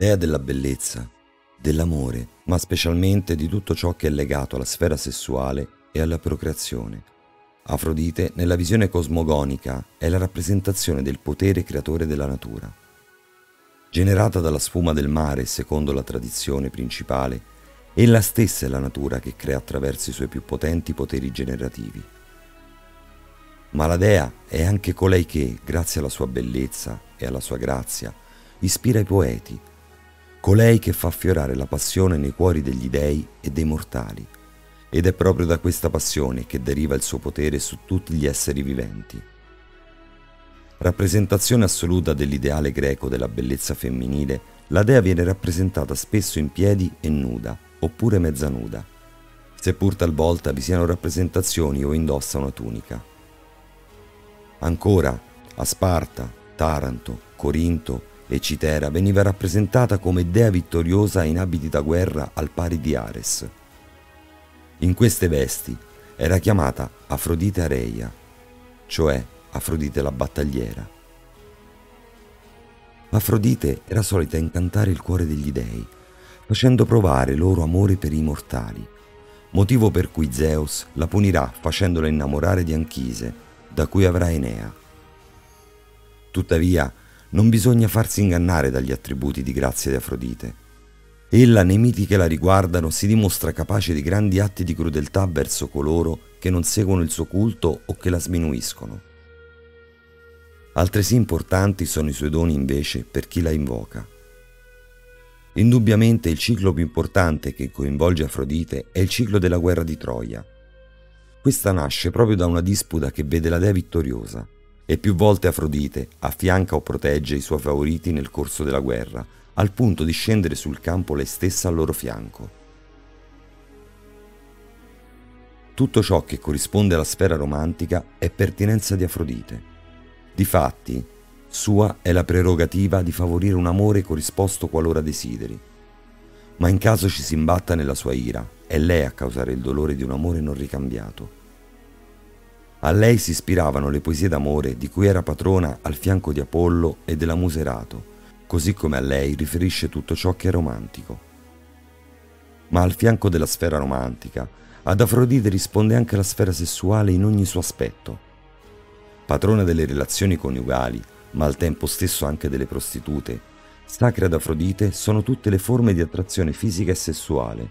dea della bellezza, dell'amore, ma specialmente di tutto ciò che è legato alla sfera sessuale e alla procreazione. Afrodite, nella visione cosmogonica, è la rappresentazione del potere creatore della natura. Generata dalla sfuma del mare, secondo la tradizione principale, ella stessa è la natura che crea attraverso i suoi più potenti poteri generativi. Ma la dea è anche colei che, grazie alla sua bellezza e alla sua grazia, ispira i poeti, colei che fa affiorare la passione nei cuori degli dei e dei mortali, ed è proprio da questa passione che deriva il suo potere su tutti gli esseri viventi. Rappresentazione assoluta dell'ideale greco della bellezza femminile, la dea viene rappresentata spesso in piedi e nuda, oppure mezzanuda, seppur talvolta vi siano rappresentazioni o indossa una tunica. Ancora, a Sparta, Taranto, Corinto e Citera veniva rappresentata come dea vittoriosa in abiti da guerra al pari di Ares. In queste vesti era chiamata Afrodite Areia, cioè Afrodite la battagliera. Afrodite era solita incantare il cuore degli dei, facendo provare loro amore per i mortali, motivo per cui Zeus la punirà facendola innamorare di Anchise, da cui avrà Enea. Tuttavia, non bisogna farsi ingannare dagli attributi di grazia di Afrodite. Ella, nei miti che la riguardano, si dimostra capace di grandi atti di crudeltà verso coloro che non seguono il suo culto o che la sminuiscono. Altresì importanti sono i suoi doni invece per chi la invoca. Indubbiamente il ciclo più importante che coinvolge Afrodite è il ciclo della guerra di Troia. Questa nasce proprio da una disputa che vede la dea vittoriosa e più volte Afrodite affianca o protegge i suoi favoriti nel corso della guerra, al punto di scendere sul campo lei stessa al loro fianco. Tutto ciò che corrisponde alla sfera romantica è pertinenza di Afrodite. Difatti, sua è la prerogativa di favorire un amore corrisposto qualora desideri, ma in caso ci si imbatta nella sua ira, è lei a causare il dolore di un amore non ricambiato. A lei si ispiravano le poesie d'amore di cui era patrona al fianco di Apollo e della Musa Erato, così come a lei riferisce tutto ciò che è romantico. Ma al fianco della sfera romantica, ad Afrodite risponde anche la sfera sessuale in ogni suo aspetto. Patrona delle relazioni coniugali, ma al tempo stesso anche delle prostitute, sacre ad Afrodite sono tutte le forme di attrazione fisica e sessuale.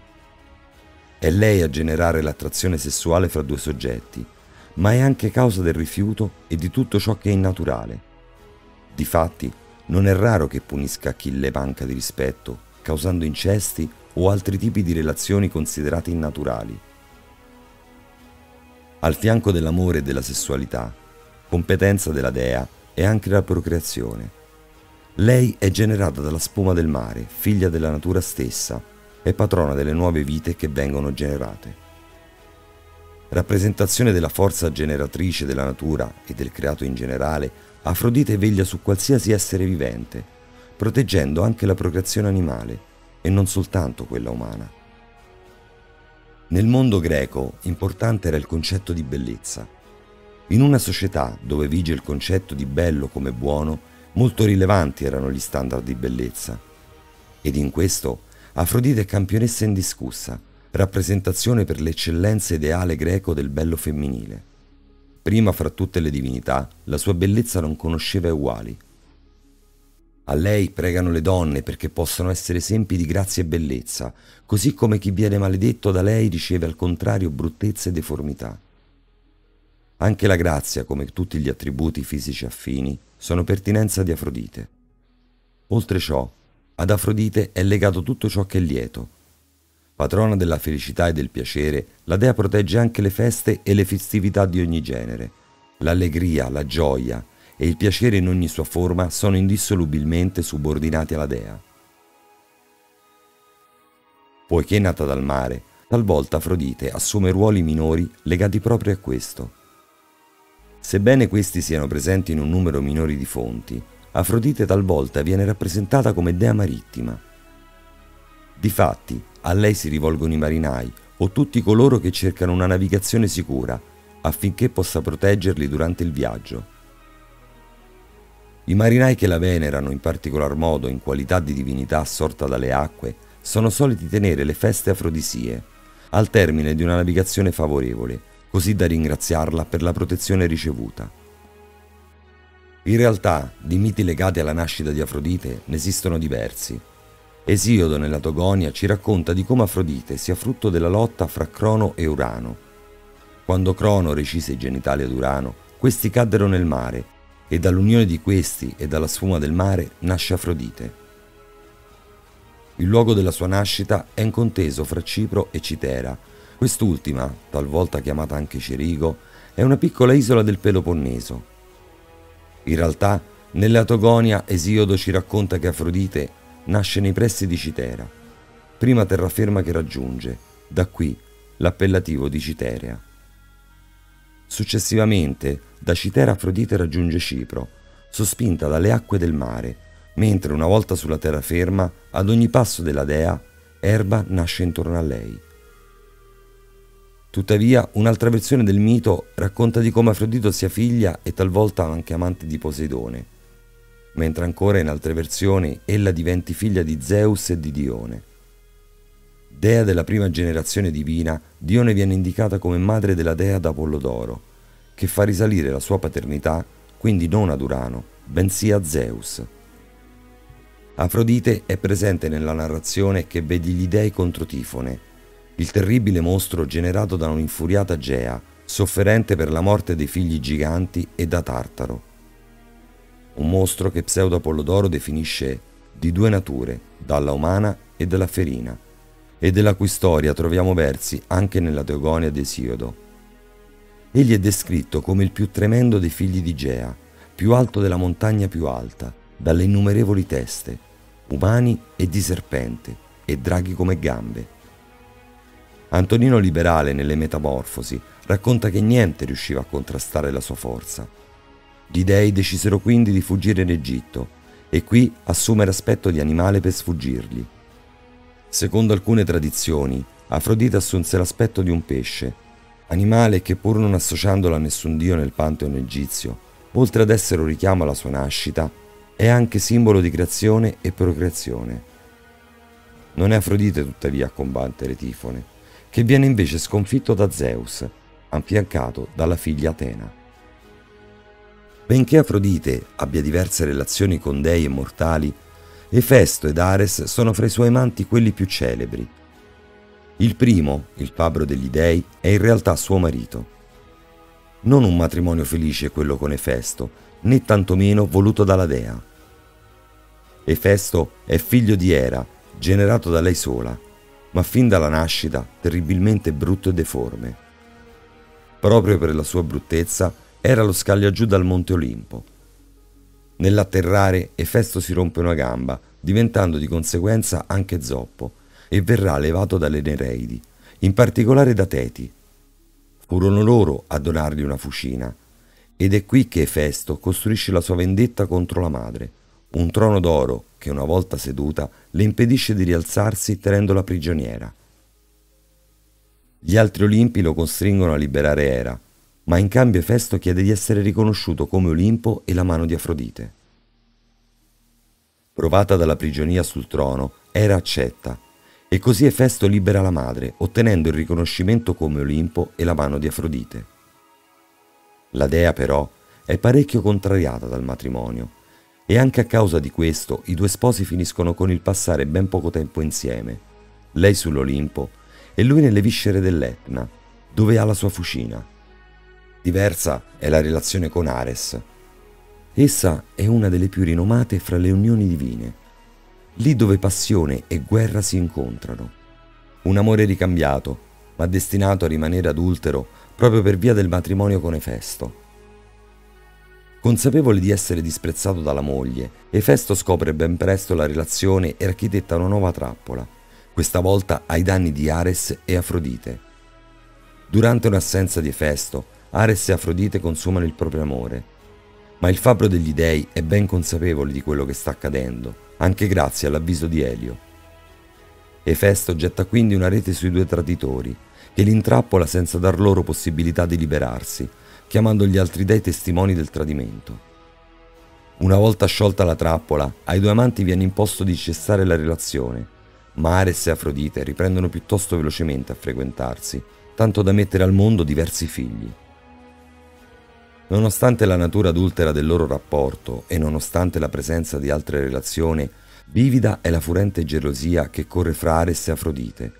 È lei a generare l'attrazione sessuale fra due soggetti, ma è anche causa del rifiuto e di tutto ciò che è innaturale. Difatti, non è raro che punisca chi le manca di rispetto, causando incesti o altri tipi di relazioni considerate innaturali. Al fianco dell'amore e della sessualità, competenza della dea è anche la procreazione. Lei è generata dalla spuma del mare, figlia della natura stessa, e patrona delle nuove vite che vengono generate. Rappresentazione della forza generatrice della natura e del creato in generale, Afrodite veglia su qualsiasi essere vivente, proteggendo anche la procreazione animale e non soltanto quella umana. Nel mondo greco, importante era il concetto di bellezza. In una società dove vige il concetto di bello come buono, molto rilevanti erano gli standard di bellezza. Ed in questo Afrodite è campionessa indiscussa, rappresentazione per l'eccellenza ideale greco del bello femminile. Prima fra tutte le divinità, la sua bellezza non conosceva uguali. A lei pregano le donne perché possano essere esempi di grazia e bellezza, così come chi viene maledetto da lei riceve al contrario bruttezza e deformità. Anche la grazia, come tutti gli attributi fisici affini, sono pertinenza di Afrodite. Oltre ciò, ad Afrodite è legato tutto ciò che è lieto. Patrona della felicità e del piacere, la dea protegge anche le feste e le festività di ogni genere. L'allegria, la gioia e il piacere in ogni sua forma sono indissolubilmente subordinati alla dea. Poiché è nata dal mare, talvolta Afrodite assume ruoli minori legati proprio a questo. Sebbene questi siano presenti in un numero minore di fonti, Afrodite talvolta viene rappresentata come dea marittima. Difatti, a lei si rivolgono i marinai o tutti coloro che cercano una navigazione sicura, affinché possa proteggerli durante il viaggio. I marinai che la venerano in particolar modo in qualità di divinità assorta dalle acque sono soliti tenere le feste afrodisie, al termine di una navigazione favorevole, così da ringraziarla per la protezione ricevuta. In realtà, di miti legati alla nascita di Afrodite ne esistono diversi. Esiodo nella Teogonia ci racconta di come Afrodite sia frutto della lotta fra Crono e Urano. Quando Crono recise i genitali ad Urano, questi caddero nel mare e dall'unione di questi e dalla sfuma del mare nasce Afrodite. Il luogo della sua nascita è inconteso fra Cipro e Citera. Quest'ultima, talvolta chiamata anche Cerigo, è una piccola isola del Peloponneso. In realtà, nella Teogonia, Esiodo ci racconta che Afrodite nasce nei pressi di Citera, prima terraferma che raggiunge, da qui l'appellativo di Citerea. Successivamente, da Citera Afrodite raggiunge Cipro, sospinta dalle acque del mare, mentre una volta sulla terraferma, ad ogni passo della dea, erba nasce intorno a lei. Tuttavia, un'altra versione del mito racconta di come Afrodite sia figlia e talvolta anche amante di Poseidone, mentre ancora in altre versioni ella diventi figlia di Zeus e di Dione. Dea della prima generazione divina, Dione viene indicata come madre della dea da Apollodoro, che fa risalire la sua paternità quindi non ad Urano, bensì a Zeus. Afrodite è presente nella narrazione che vede gli dei contro Tifone, il terribile mostro generato da un'infuriata Gea, sofferente per la morte dei figli giganti e da Tartaro. Un mostro che Pseudo Apollodoro definisce di due nature, dalla umana e dalla ferina, e della cui storia troviamo versi anche nella Teogonia di Esiodo. Egli è descritto come il più tremendo dei figli di Gea, più alto della montagna più alta, dalle innumerevoli teste, umani e di serpente, e draghi come gambe. Antonino Liberale, nelle Metamorfosi, racconta che niente riusciva a contrastare la sua forza. Gli dei decisero quindi di fuggire in Egitto e qui assumere aspetto di animale per sfuggirgli. Secondo alcune tradizioni, Afrodite assunse l'aspetto di un pesce, animale che pur non associandola a nessun dio nel Pantheon egizio, oltre ad essere un richiamo alla sua nascita, è anche simbolo di creazione e procreazione. Non è Afrodite tuttavia a combattere Tifone, che viene invece sconfitto da Zeus, affiancato dalla figlia Atena. Benché Afrodite abbia diverse relazioni con dei e mortali, Efesto ed Ares sono fra i suoi amanti quelli più celebri. Il primo, il fabbro degli dei, è in realtà suo marito. Non un matrimonio felice quello con Efesto, né tantomeno voluto dalla dea. Efesto è figlio di Era, generato da lei sola, ma fin dalla nascita terribilmente brutto e deforme. Proprio per la sua bruttezza Era lo scaglia giù dal monte Olimpo. Nell'atterrare Efesto si rompe una gamba, diventando di conseguenza anche zoppo, e verrà levato dalle Nereidi, in particolare da Teti. Furono loro a donargli una fucina, ed è qui che Efesto costruisce la sua vendetta contro la madre, un trono d'oro che una volta seduta le impedisce di rialzarsi tenendola prigioniera. Gli altri Olimpi lo costringono a liberare Era, ma in cambio Efesto chiede di essere riconosciuto come Olimpo e la mano di Afrodite. Provata dalla prigionia sul trono, Era accetta, e così Efesto libera la madre, ottenendo il riconoscimento come Olimpo e la mano di Afrodite. La dea però è parecchio contrariata dal matrimonio, e anche a causa di questo i due sposi finiscono con il passare ben poco tempo insieme, lei sull'Olimpo e lui nelle viscere dell'Etna, dove ha la sua fucina. Diversa è la relazione con Ares. Essa è una delle più rinomate fra le unioni divine, lì dove passione e guerra si incontrano. Un amore ricambiato, ma destinato a rimanere adultero proprio per via del matrimonio con Efesto. Consapevole di essere disprezzato dalla moglie, Efesto scopre ben presto la relazione e architetta una nuova trappola, questa volta ai danni di Ares e Afrodite. Durante un'assenza di Efesto, Ares e Afrodite consumano il proprio amore, ma il fabbro degli dei è ben consapevole di quello che sta accadendo, anche grazie all'avviso di Elio. Efesto getta quindi una rete sui due traditori, che li intrappola senza dar loro possibilità di liberarsi, chiamando gli altri dei testimoni del tradimento. Una volta sciolta la trappola, ai due amanti viene imposto di cessare la relazione, ma Ares e Afrodite riprendono piuttosto velocemente a frequentarsi, tanto da mettere al mondo diversi figli. Nonostante la natura adultera del loro rapporto e nonostante la presenza di altre relazioni, vivida è la furente gelosia che corre fra Ares e Afrodite.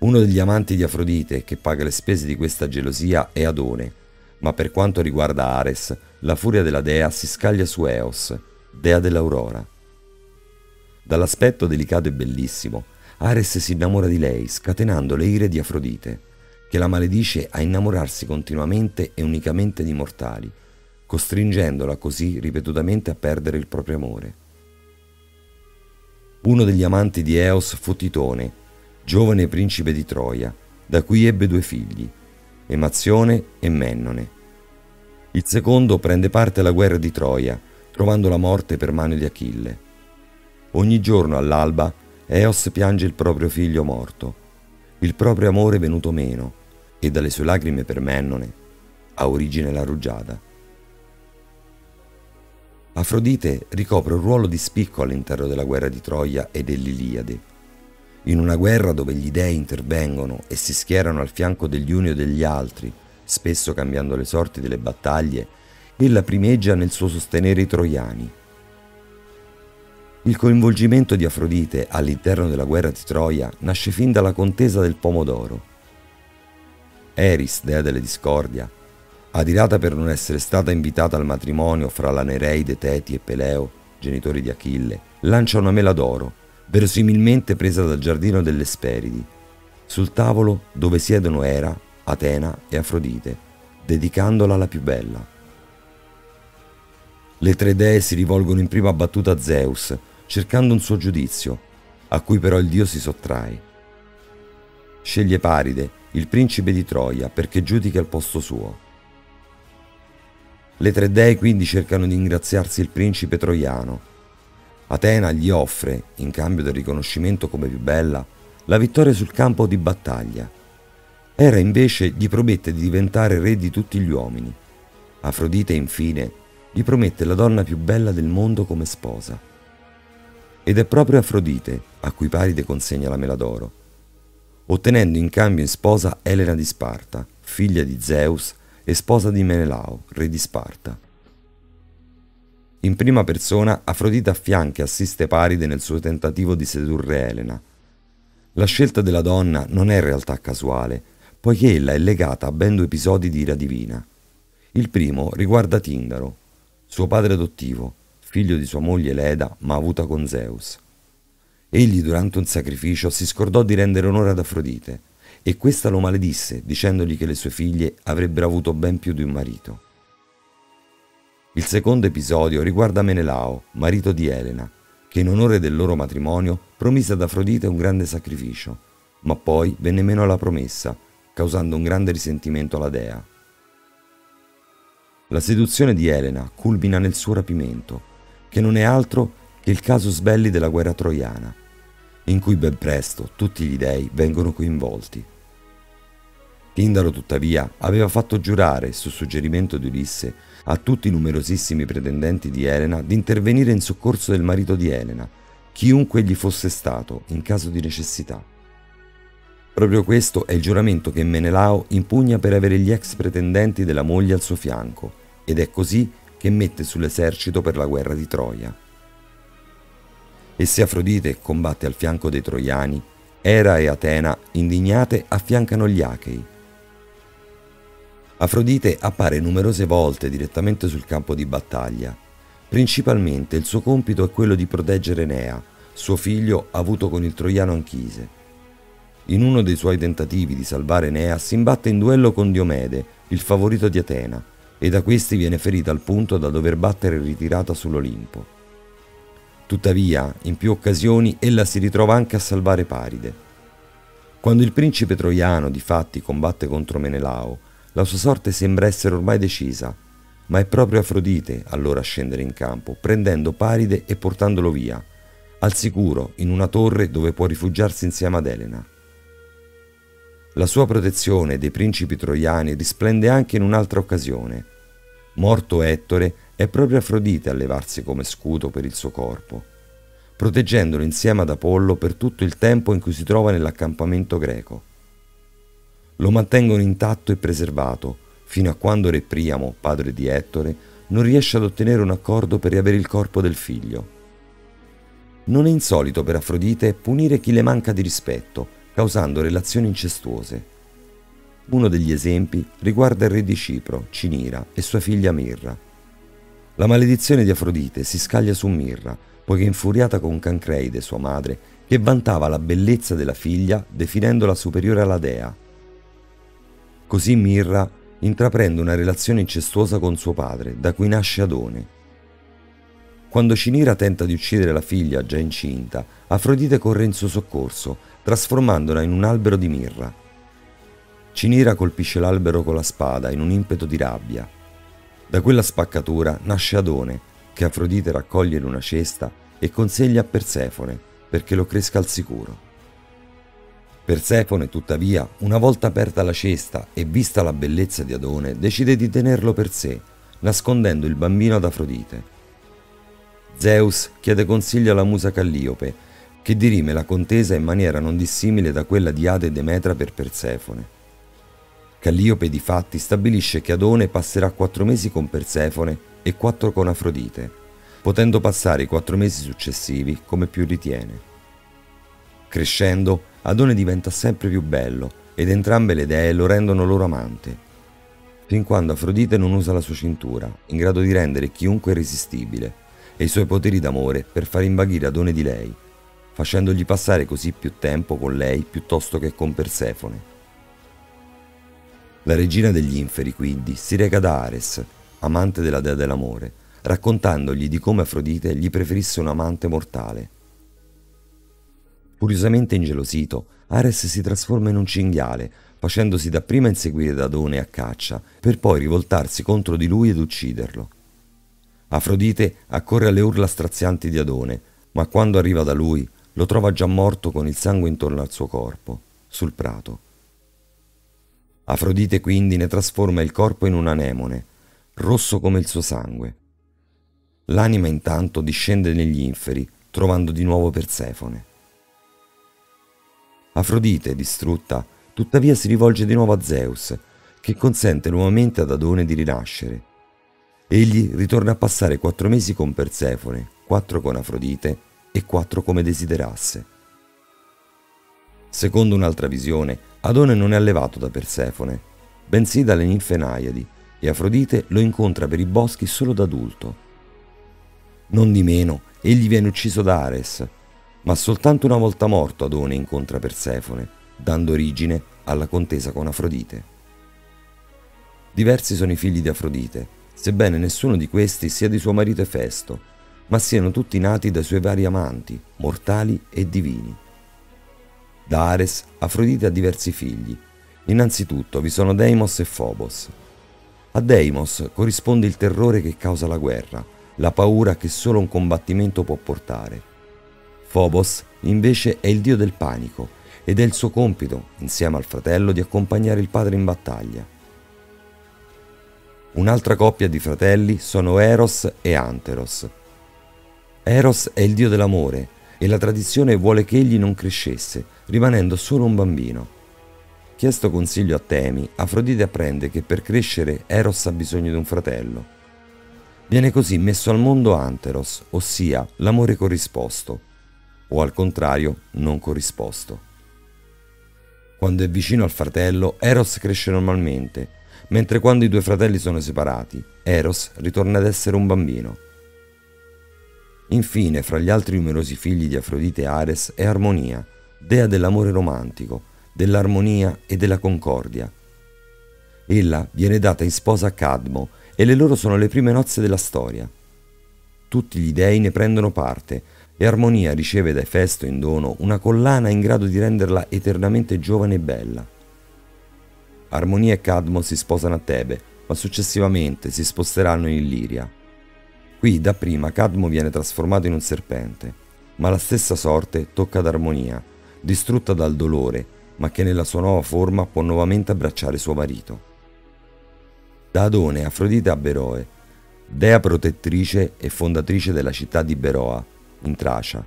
Uno degli amanti di Afrodite che paga le spese di questa gelosia è Adone, ma per quanto riguarda Ares, la furia della dea si scaglia su Eos, dea dell'aurora. Dall'aspetto delicato e bellissimo, Ares si innamora di lei, scatenando le ire di Afrodite, che la maledice a innamorarsi continuamente e unicamente di mortali, costringendola così ripetutamente a perdere il proprio amore. Uno degli amanti di Eos fu Titone, giovane principe di Troia, da cui ebbe due figli, Emazione e Mennone. Il secondo prende parte alla guerra di Troia, trovando la morte per mano di Achille. Ogni giorno all'alba Eos piange il proprio figlio morto, il proprio amore venuto meno, e dalle sue lacrime per Mennone ha origine la rugiada. Afrodite ricopre un ruolo di spicco all'interno della guerra di Troia e dell'Iliade, in una guerra dove gli dei intervengono e si schierano al fianco degli uni o degli altri, spesso cambiando le sorti delle battaglie, ella primeggia nel suo sostenere i troiani. Il coinvolgimento di Afrodite all'interno della guerra di Troia nasce fin dalla contesa del pomodoro. Eris, dea della discordia, adirata per non essere stata invitata al matrimonio fra la Nereide, Teti e Peleo, genitori di Achille, lancia una mela d'oro, verosimilmente presa dal giardino delle Speridi, sul tavolo dove siedono Era, Atena e Afrodite, dedicandola alla più bella. Le tre dee si rivolgono in prima battuta a Zeus, cercando un suo giudizio, a cui però il dio si sottrae. Sceglie Paride, il principe di Troia, perché giudica al posto suo. Le tre dee quindi cercano di ingraziarsi il principe troiano. Atena gli offre, in cambio del riconoscimento come più bella, la vittoria sul campo di battaglia. Era invece gli promette di diventare re di tutti gli uomini. Afrodite, infine, gli promette la donna più bella del mondo come sposa. Ed è proprio Afrodite a cui Paride consegna la mela d'oro, ottenendo in cambio in sposa Elena di Sparta, figlia di Zeus e sposa di Menelao, re di Sparta. In prima persona, Afrodite affianca e assiste Paride nel suo tentativo di sedurre Elena. La scelta della donna non è in realtà casuale, poiché ella è legata a ben due episodi di ira divina. Il primo riguarda Tindaro, suo padre adottivo, figlio di sua moglie Leda ma avuta con Zeus. Egli durante un sacrificio si scordò di rendere onore ad Afrodite e questa lo maledisse dicendogli che le sue figlie avrebbero avuto ben più di un marito. Il secondo episodio riguarda Menelao, marito di Elena, che in onore del loro matrimonio promise ad Afrodite un grande sacrificio, ma poi venne meno alla promessa, causando un grande risentimento alla dea. La seduzione di Elena culmina nel suo rapimento, che non è altro che il casus belli della guerra troiana, in cui ben presto tutti gli dei vengono coinvolti. Tindaro, tuttavia, aveva fatto giurare, su suggerimento di Ulisse, a tutti i numerosissimi pretendenti di Elena di intervenire in soccorso del marito di Elena, chiunque egli fosse stato, in caso di necessità. Proprio questo è il giuramento che Menelao impugna per avere gli ex pretendenti della moglie al suo fianco, ed è così che mette sull'esercito per la guerra di Troia. E se Afrodite combatte al fianco dei troiani, Era e Atena, indignate, affiancano gli Achei. Afrodite appare numerose volte direttamente sul campo di battaglia. Principalmente il suo compito è quello di proteggere Enea, suo figlio avuto con il troiano Anchise. In uno dei suoi tentativi di salvare Enea si imbatte in duello con Diomede, il favorito di Atena, e da questi viene ferita al punto da dover battere ritirata sull'Olimpo. Tuttavia, in più occasioni, ella si ritrova anche a salvare Paride. Quando il principe troiano, difatti, combatte contro Menelao, la sua sorte sembra essere ormai decisa, ma è proprio Afrodite allora a scendere in campo, prendendo Paride e portandolo via, al sicuro in una torre dove può rifugiarsi insieme ad Elena. La sua protezione dei principi troiani risplende anche in un'altra occasione. Morto Ettore, È proprio Afrodite a levarsi come scudo per il suo corpo, proteggendolo insieme ad Apollo per tutto il tempo in cui si trova nell'accampamento greco. Lo mantengono intatto e preservato, fino a quando re Priamo, padre di Ettore, non riesce ad ottenere un accordo per riavere il corpo del figlio. Non è insolito per Afrodite punire chi le manca di rispetto, causando relazioni incestuose. Uno degli esempi riguarda il re di Cipro, Cinira, e sua figlia Mirra. La maledizione di Afrodite si scaglia su Mirra, poiché è infuriata con Cancreide, sua madre, che vantava la bellezza della figlia definendola superiore alla dea. Così Mirra intraprende una relazione incestuosa con suo padre, da cui nasce Adone. Quando Cinira tenta di uccidere la figlia già incinta, Afrodite corre in suo soccorso, trasformandola in un albero di mirra. Cinira colpisce l'albero con la spada in un impeto di rabbia. Da quella spaccatura nasce Adone, che Afrodite raccoglie in una cesta e consegna a Persefone perché lo cresca al sicuro. Persefone, tuttavia, una volta aperta la cesta e vista la bellezza di Adone, decide di tenerlo per sé, nascondendo il bambino ad Afrodite. Zeus chiede consiglio alla musa Calliope, che dirime la contesa in maniera non dissimile da quella di Ade e Demetra per Persefone. Calliope difatti stabilisce che Adone passerà 4 mesi con Persefone e 4 con Afrodite, potendo passare i 4 mesi successivi come più ritiene. Crescendo, Adone diventa sempre più bello ed entrambe le dee lo rendono loro amante, fin quando Afrodite non usa la sua cintura, in grado di rendere chiunque irresistibile, e i suoi poteri d'amore per far invaghire Adone di lei, facendogli passare così più tempo con lei piuttosto che con Persefone. La regina degli inferi quindi si reca da Ares, amante della dea dell'amore, raccontandogli di come Afrodite gli preferisse un amante mortale. Curiosamente ingelosito, Ares si trasforma in un cinghiale, facendosi dapprima inseguire da Adone a caccia, per poi rivoltarsi contro di lui ed ucciderlo. Afrodite accorre alle urla strazianti di Adone, ma quando arriva da lui lo trova già morto con il sangue intorno al suo corpo, sul prato. Afrodite quindi ne trasforma il corpo in un anemone, rosso come il suo sangue. L'anima intanto discende negli inferi, trovando di nuovo Persefone. Afrodite, distrutta, tuttavia si rivolge di nuovo a Zeus, che consente nuovamente ad Adone di rinascere. Egli ritorna a passare 4 mesi con Persefone, 4 con Afrodite e 4 come desiderasse. Secondo un'altra visione, Adone non è allevato da Persefone, bensì dalle ninfe Naiadi, e Afrodite lo incontra per i boschi solo da adulto. Nondimeno, egli viene ucciso da Ares, ma soltanto una volta morto Adone incontra Persefone, dando origine alla contesa con Afrodite. Diversi sono i figli di Afrodite, sebbene nessuno di questi sia di suo marito Efesto, ma siano tutti nati dai suoi vari amanti, mortali e divini. Da Ares, Afrodite ha diversi figli. Innanzitutto vi sono Deimos e Phobos. A Deimos corrisponde il terrore che causa la guerra, la paura che solo un combattimento può portare. Phobos invece è il dio del panico ed è il suo compito, insieme al fratello, di accompagnare il padre in battaglia. Un'altra coppia di fratelli sono Eros e Anteros. Eros è il dio dell'amore e la tradizione vuole che egli non crescesse, rimanendo solo un bambino. Chiesto consiglio a Temi, Afrodite apprende che per crescere Eros ha bisogno di un fratello. Viene così messo al mondo Anteros, ossia l'amore corrisposto, o al contrario non corrisposto. Quando è vicino al fratello, Eros cresce normalmente, mentre quando i due fratelli sono separati, Eros ritorna ad essere un bambino. Infine, fra gli altri numerosi figli di Afrodite, Ares è Armonia, dea dell'amore romantico, dell'armonia e della concordia. Ella viene data in sposa a Cadmo e le loro sono le prime nozze della storia. Tutti gli dei ne prendono parte, e Armonia riceve da Efesto in dono una collana in grado di renderla eternamente giovane e bella. Armonia e Cadmo si sposano a Tebe, ma successivamente si sposteranno in Illiria. Qui dapprima Cadmo viene trasformato in un serpente, ma la stessa sorte tocca ad Armonia, distrutta dal dolore, ma che nella sua nuova forma può nuovamente abbracciare suo marito. Da Adone Afrodite a Beroe, dea protettrice e fondatrice della città di Beroa, in Tracia.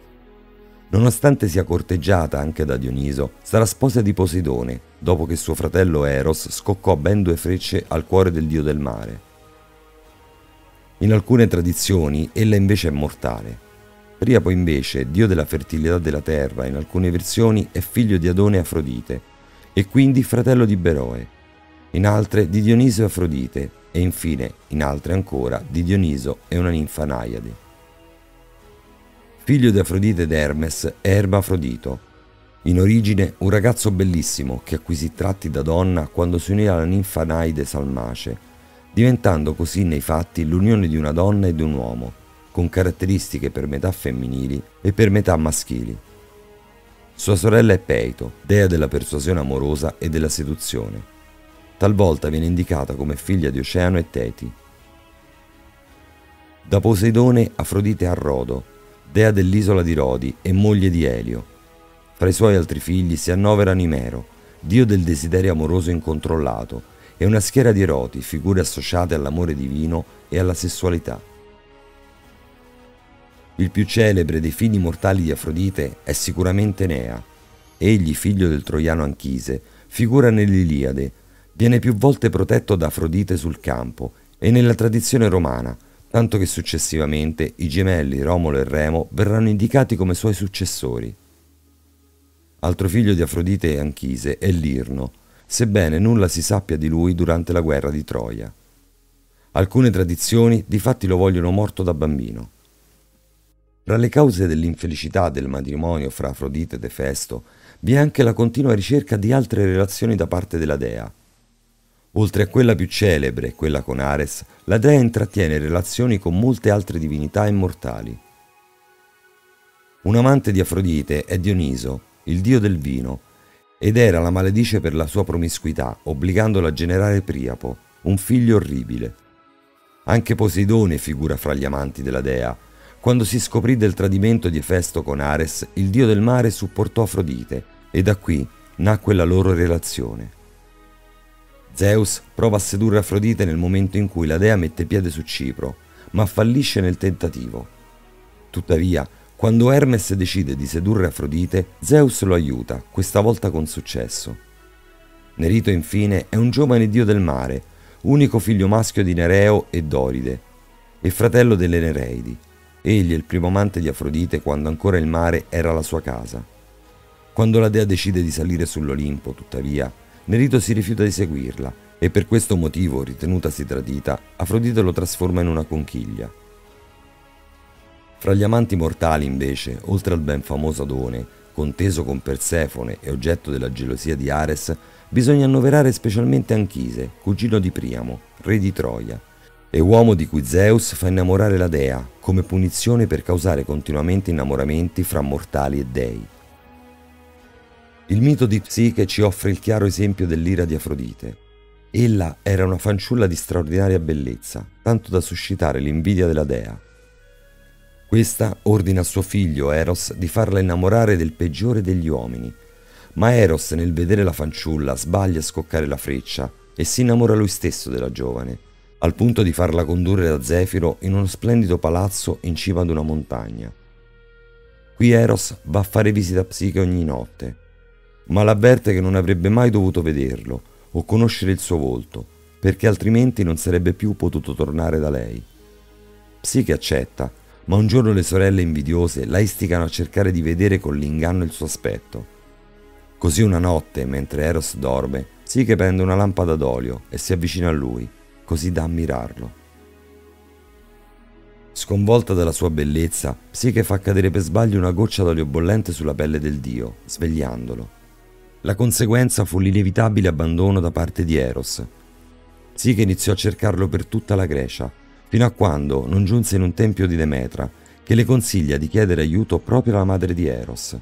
Nonostante sia corteggiata anche da Dioniso, sarà sposa di Poseidone, dopo che suo fratello Eros scoccò ben 2 frecce al cuore del dio del mare. In alcune tradizioni ella invece è mortale. Priapo invece, dio della fertilità della terra, in alcune versioni è figlio di Adone e Afrodite, e quindi fratello di Beroe, in altre di Dioniso e Afrodite, e infine, in altre ancora, di Dioniso e una ninfa Naiade. Figlio di Afrodite ed Hermes è Ermafrodito, in origine un ragazzo bellissimo che acquisì tratti da donna quando si unì alla ninfa Naide Salmace, diventando così nei fatti l'unione di una donna e di un uomo, con caratteristiche per metà femminili e per metà maschili. Sua sorella è Peito, dea della persuasione amorosa e della seduzione. Talvolta viene indicata come figlia di Oceano e Teti. Da Poseidone Afrodite a Rodo, dea dell'isola di Rodi e moglie di Elio. Fra i suoi altri figli si annovera Nimero, dio del desiderio amoroso incontrollato, e una schiera di eroti, figure associate all'amore divino e alla sessualità. Il più celebre dei figli mortali di Afrodite è sicuramente Enea. Egli, figlio del troiano Anchise, figura nell'Iliade, viene più volte protetto da Afrodite sul campo e nella tradizione romana, tanto che successivamente i gemelli Romolo e Remo verranno indicati come suoi successori. Altro figlio di Afrodite e Anchise è Lirno, sebbene nulla si sappia di lui durante la guerra di Troia. Alcune tradizioni difatti lo vogliono morto da bambino. Tra le cause dell'infelicità del matrimonio fra Afrodite ed Efesto vi è anche la continua ricerca di altre relazioni da parte della dea. Oltre a quella più celebre, quella con Ares, la dea intrattiene relazioni con molte altre divinità immortali. Un amante di Afrodite è Dioniso, il dio del vino, ed Era la maledice per la sua promiscuità, obbligandola a generare Priapo, un figlio orribile. Anche Poseidone figura fra gli amanti della dea. Quando si scoprì del tradimento di Efesto con Ares, il dio del mare supportò Afrodite e da qui nacque la loro relazione. Zeus prova a sedurre Afrodite nel momento in cui la dea mette piede su Cipro, ma fallisce nel tentativo. Tuttavia, quando Hermes decide di sedurre Afrodite, Zeus lo aiuta, questa volta con successo. Nerito, infine, è un giovane dio del mare, unico figlio maschio di Nereo e Doride, e fratello delle Nereidi. Egli è il primo amante di Afrodite quando ancora il mare era la sua casa. Quando la dea decide di salire sull'Olimpo, tuttavia, Nerito si rifiuta di seguirla e per questo motivo, ritenutasi tradita, Afrodite lo trasforma in una conchiglia. Fra gli amanti mortali, invece, oltre al ben famoso Adone, conteso con Persefone e oggetto della gelosia di Ares, bisogna annoverare specialmente Anchise, cugino di Priamo, re di Troia, e uomo di cui Zeus fa innamorare la dea come punizione per causare continuamente innamoramenti fra mortali e dei. Il mito di Psiche ci offre il chiaro esempio dell'ira di Afrodite. Ella era una fanciulla di straordinaria bellezza, tanto da suscitare l'invidia della dea. Questa ordina a suo figlio Eros di farla innamorare del peggiore degli uomini, ma Eros, nel vedere la fanciulla, sbaglia a scoccare la freccia e si innamora lui stesso della giovane, al punto di farla condurre da Zefiro in uno splendido palazzo in cima ad una montagna. Qui Eros va a fare visita a Psiche ogni notte, ma l'avverte che non avrebbe mai dovuto vederlo o conoscere il suo volto, perché altrimenti non sarebbe più potuto tornare da lei. Psiche accetta, ma un giorno le sorelle invidiose la istigano a cercare di vedere con l'inganno il suo aspetto. Così una notte, mentre Eros dorme, Psiche prende una lampada d'olio e si avvicina a lui, così da ammirarlo. Sconvolta dalla sua bellezza, Psiche fa cadere per sbaglio una goccia d'olio bollente sulla pelle del dio, svegliandolo. La conseguenza fu l'inevitabile abbandono da parte di Eros. Psiche iniziò a cercarlo per tutta la Grecia, fino a quando non giunse in un tempio di Demetra, che le consiglia di chiedere aiuto proprio alla madre di Eros.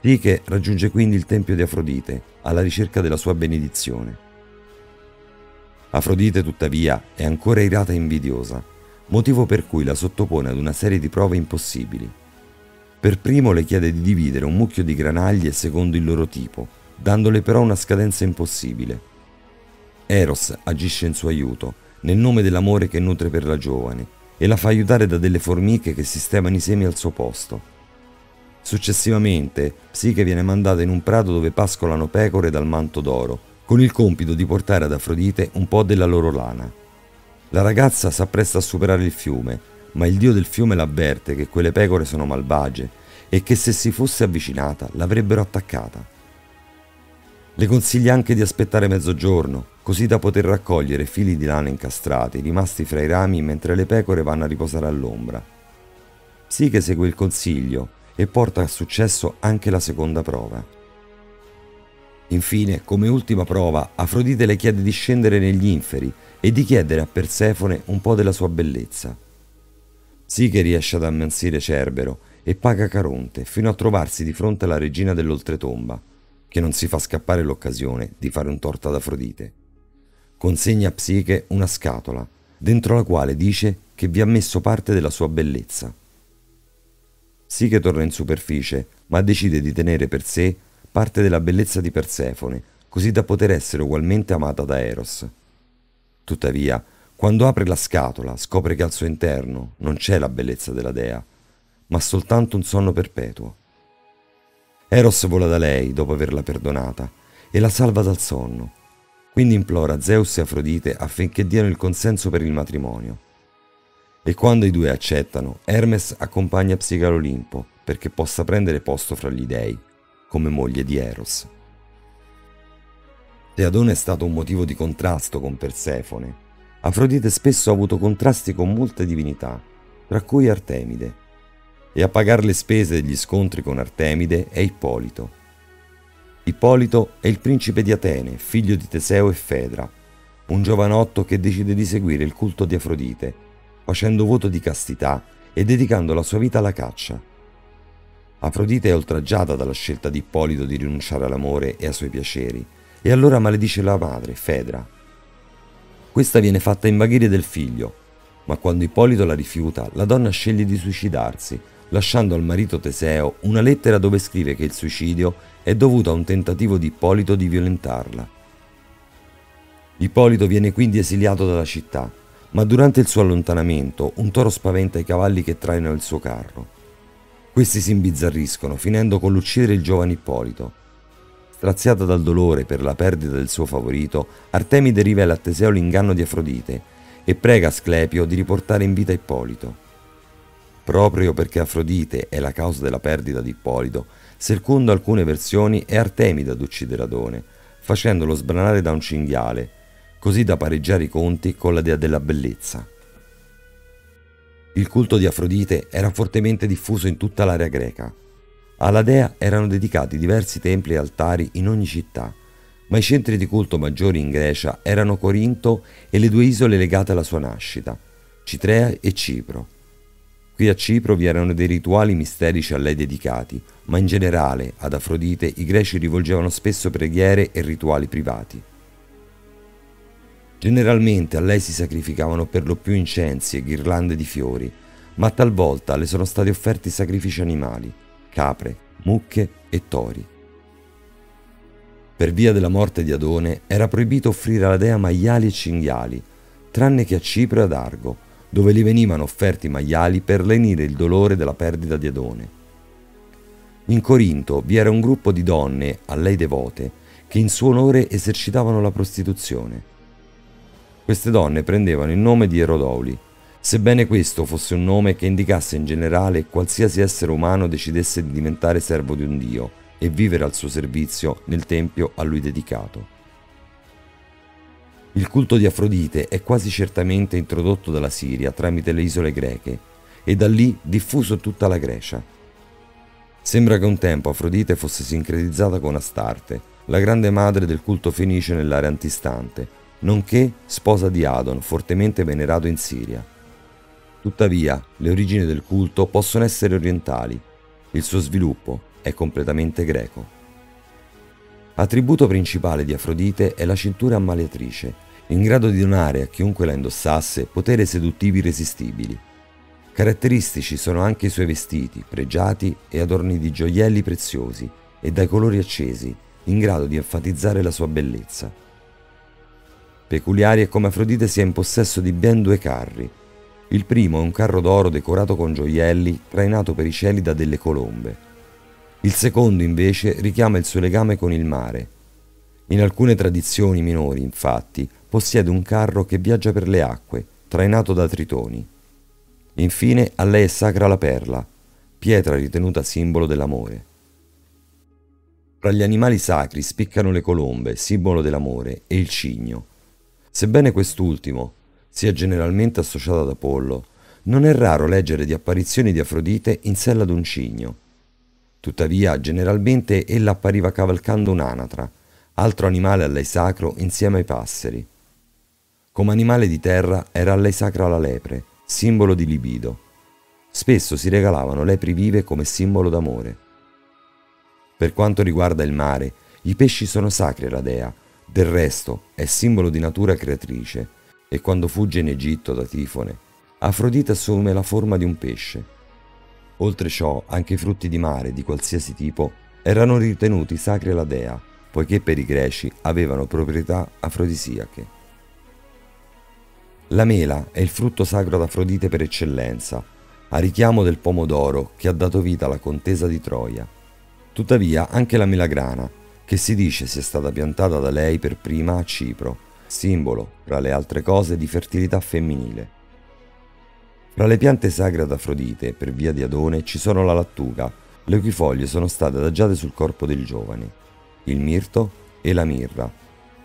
Psiche raggiunge quindi il tempio di Afrodite, alla ricerca della sua benedizione. Afrodite, tuttavia, è ancora irata e invidiosa, motivo per cui la sottopone ad una serie di prove impossibili. Per primo le chiede di dividere un mucchio di granaglie secondo il loro tipo, dandole però una scadenza impossibile. Eros agisce in suo aiuto nel nome dell'amore che nutre per la giovane, e la fa aiutare da delle formiche che sistemano i semi al suo posto. Successivamente, Psiche viene mandata in un prato dove pascolano pecore dal manto d'oro, con il compito di portare ad Afrodite un po' della loro lana. La ragazza s'appresta a superare il fiume, ma il dio del fiume l'avverte che quelle pecore sono malvagie e che se si fosse avvicinata l'avrebbero attaccata. Le consiglia anche di aspettare mezzogiorno, così da poter raccogliere fili di lana incastrati rimasti fra i rami mentre le pecore vanno a riposare all'ombra. Psiche segue il consiglio e porta a successo anche la seconda prova. Infine, come ultima prova, Afrodite le chiede di scendere negli inferi e di chiedere a Persefone un po' della sua bellezza. Psiche riesce ad ammansire Cerbero e paga Caronte fino a trovarsi di fronte alla regina dell'oltretomba, che non si fa scappare l'occasione di fare un torto ad Afrodite. Consegna a Psiche una scatola, dentro la quale dice che vi ha messo parte della sua bellezza. Psiche torna in superficie, ma decide di tenere per sé parte della bellezza di Persefone, così da poter essere ugualmente amata da Eros. Tuttavia, quando apre la scatola, scopre che al suo interno non c'è la bellezza della dea, ma soltanto un sonno perpetuo. Eros vola da lei dopo averla perdonata e la salva dal sonno, quindi implora Zeus e Afrodite affinché diano il consenso per il matrimonio. E quando i due accettano, Hermes accompagna Psiche all'Olimpo perché possa prendere posto fra gli dei, come moglie di Eros. Teadone è stato un motivo di contrasto con Persefone. Afrodite spesso ha avuto contrasti con molte divinità, tra cui Artemide, e a pagare le spese degli scontri con Artemide è Ippolito. Ippolito è il principe di Atene, figlio di Teseo e Fedra, un giovanotto che decide di seguire il culto di Afrodite, facendo voto di castità e dedicando la sua vita alla caccia. Afrodite è oltraggiata dalla scelta di Ippolito di rinunciare all'amore e ai suoi piaceri, e allora maledice la madre, Fedra. Questa viene fatta invaghire del figlio, ma quando Ippolito la rifiuta, la donna sceglie di suicidarsi, lasciando al marito Teseo una lettera dove scrive che il suicidio è dovuto a un tentativo di Ippolito di violentarla. Ippolito viene quindi esiliato dalla città, ma durante il suo allontanamento un toro spaventa i cavalli che trainano il suo carro. Questi si imbizzarriscono, finendo con l'uccidere il giovane Ippolito. Straziata dal dolore per la perdita del suo favorito, Artemide rivela a Teseo l'inganno di Afrodite e prega Asclepio di riportare in vita Ippolito. Proprio perché Afrodite è la causa della perdita di Ippolito, secondo alcune versioni è Artemide ad uccidere Adone, facendolo sbranare da un cinghiale, così da pareggiare i conti con la dea della bellezza. Il culto di Afrodite era fortemente diffuso in tutta l'area greca. Alla dea erano dedicati diversi templi e altari in ogni città, ma i centri di culto maggiori in Grecia erano Corinto e le due isole legate alla sua nascita, Citrea e Cipro. Qui a Cipro vi erano dei rituali misterici a lei dedicati, ma in generale ad Afrodite i greci rivolgevano spesso preghiere e rituali privati. Generalmente a lei si sacrificavano per lo più incensi e ghirlande di fiori, ma talvolta le sono stati offerti sacrifici animali, capre, mucche e tori. Per via della morte di Adone era proibito offrire alla dea maiali e cinghiali, tranne che a Cipro e ad Argo, dove gli venivano offerti maiali per lenire il dolore della perdita di Adone. In Corinto vi era un gruppo di donne, a lei devote, che in suo onore esercitavano la prostituzione. Queste donne prendevano il nome di Erodouli, sebbene questo fosse un nome che indicasse in generale qualsiasi essere umano decidesse di diventare servo di un dio e vivere al suo servizio nel tempio a lui dedicato. Il culto di Afrodite è quasi certamente introdotto dalla Siria tramite le isole greche e da lì diffuso in tutta la Grecia. Sembra che un tempo Afrodite fosse sincretizzata con Astarte, la grande madre del culto fenicio nell'area antistante, nonché sposa di Adon, fortemente venerato in Siria. Tuttavia, le origini del culto possono essere orientali, il suo sviluppo è completamente greco. Attributo principale di Afrodite è la cintura ammaliatrice, in grado di donare a chiunque la indossasse poteri seduttivi irresistibili. Caratteristici sono anche i suoi vestiti, pregiati e adorni di gioielli preziosi e dai colori accesi, in grado di enfatizzare la sua bellezza. Peculiari è come Afrodite sia in possesso di ben 2 carri. Il primo è un carro d'oro decorato con gioielli, trainato per i cieli da delle colombe. Il secondo, invece, richiama il suo legame con il mare. In alcune tradizioni minori, infatti, possiede un carro che viaggia per le acque, trainato da tritoni. Infine, a lei è sacra la perla, pietra ritenuta simbolo dell'amore. Tra gli animali sacri spiccano le colombe, simbolo dell'amore, e il cigno. Sebbene quest'ultimo sia generalmente associato ad Apollo, non è raro leggere di apparizioni di Afrodite in sella ad un cigno. Tuttavia, generalmente ella appariva cavalcando un'anatra, altro animale a lei sacro insieme ai passeri. Come animale di terra era a lei sacra la lepre, simbolo di libido. Spesso si regalavano lepri vive come simbolo d'amore. Per quanto riguarda il mare, i pesci sono sacri alla dea, del resto è simbolo di natura creatrice, e quando fugge in Egitto da Tifone, Afrodite assume la forma di un pesce. Oltre ciò, anche i frutti di mare di qualsiasi tipo erano ritenuti sacri alla dea, poiché per i greci avevano proprietà afrodisiache. La mela è il frutto sacro ad Afrodite per eccellenza, a richiamo del pomodoro che ha dato vita alla contesa di Troia. Tuttavia, anche la melagrana, che si dice sia stata piantata da lei per prima a Cipro, simbolo, tra le altre cose, di fertilità femminile. Tra le piante sacre ad Afrodite, per via di Adone, ci sono la lattuga, le cui foglie sono state adagiate sul corpo del giovane, il mirto e la mirra,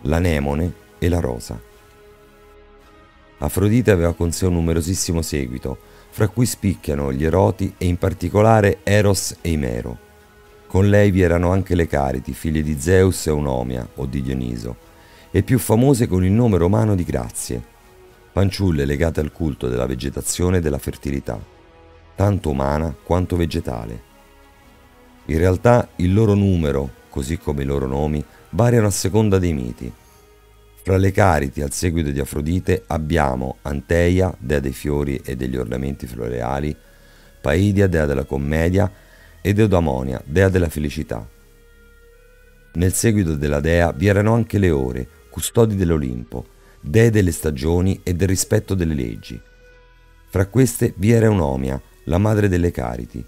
l'anemone e la rosa. Afrodite aveva con sé un numerosissimo seguito, fra cui spicchiano gli eroti e in particolare Eros e Imero. Con lei vi erano anche le Cariti, figlie di Zeus e Eunomia o di Dioniso, e più famose con il nome romano di Grazie, fanciulle legate al culto della vegetazione e della fertilità, tanto umana quanto vegetale. In realtà il loro numero, così come i loro nomi, variano a seconda dei miti. Fra le Cariti al seguito di Afrodite abbiamo Anteia, dea dei fiori e degli ornamenti floreali, Paidia, dea della commedia, ed Eudaimonia, dea della felicità. Nel seguito della dea vi erano anche le Ore, custodi dell'Olimpo, dee delle stagioni e del rispetto delle leggi. Fra queste vi era Eunomia, la madre delle Cariti.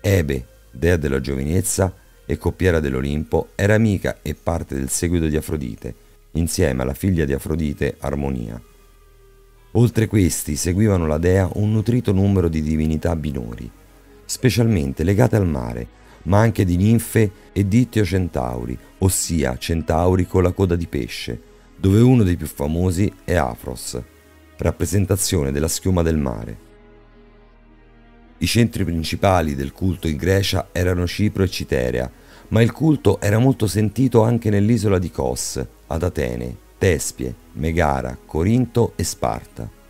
Ebe, dea della giovinezza e coppiera dell'Olimpo, era amica e parte del seguito di Afrodite, insieme alla figlia di Afrodite, Armonia. Oltre questi seguivano la dea un nutrito numero di divinità binori, specialmente legate al mare, ma anche di ninfe e di itiocentauri, ossia centauri con la coda di pesce, dove uno dei più famosi è Afros, rappresentazione della schiuma del mare. I centri principali del culto in Grecia erano Cipro e Citera, ma il culto era molto sentito anche nell'isola di Kos, ad Atene, Tespie, Megara, Corinto e Sparta.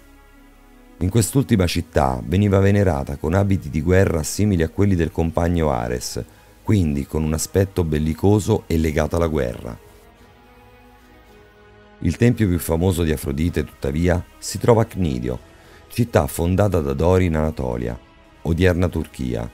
In quest'ultima città veniva venerata con abiti di guerra simili a quelli del compagno Ares, quindi con un aspetto bellicoso e legato alla guerra. Il tempio più famoso di Afrodite, tuttavia, si trova a Cnidio, città fondata da Dori in Anatolia, odierna Turchia.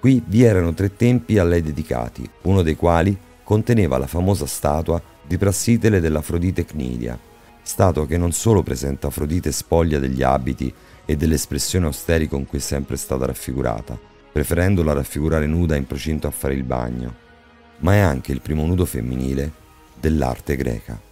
Qui vi erano 3 tempi a lei dedicati, uno dei quali conteneva la famosa statua di Prassitele dell'Afrodite Cnidia, statua che non solo presenta Afrodite spoglia degli abiti e dell'espressione austeri con cui è sempre stata raffigurata, preferendola raffigurare nuda in procinto a fare il bagno, ma è anche il primo nudo femminile dell'arte greca.